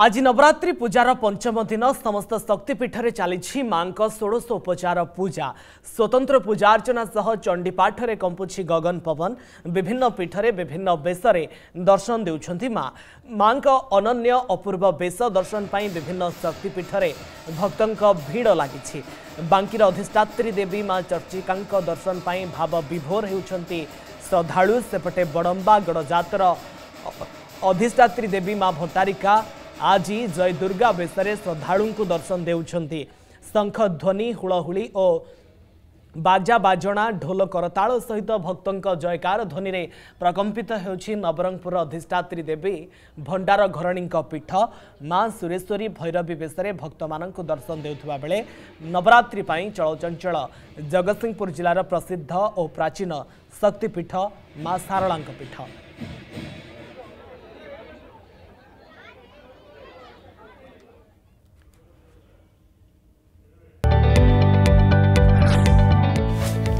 आज नवरात्रि पूजार पंचम दिन समस्त शक्तिपीठ में चली मां षोडशोपचार पूजा स्वतंत्र पूजा अर्चना सह चंडीपाठ में कंपुची गगन पवन विभिन्न पीठ में विभिन्न बेश दर्शन देउछंती मां मां का अनन्य अपूर्व बेश दर्शन पाई विभिन्न शक्तिपीठ में भक्तंक भीड़ लागी बांकीर अधिष्ठात्री देवी मां चर्चिकांक दर्शन पाई भाव विभोर होउछंती श्रद्धालु सेपटे बड़ंबा गड़जातर अधिष्ठात्री देवी मां भंतारिका आज जय दुर्गा बेसरे श्रद्धालु को दर्शन देउछंती शंख ध्वनि हुलाहुली और बाजा बाजना ढोल करताल सहित भक्तों जयकार ध्वनि रे प्रकंपित होउछि नवरंगपुर अधिष्ठात्री देवी भंडार घरणी पीठ मां सुरेश्वरी भैरवी बेसरे भक्त मान दर्शन देउथबा बेले नवरात्रि पाई चलचंचल जगतसिंहपुर जिलार प्रसिद्ध और प्राचीन शक्तिपीठ मां सारला पीठ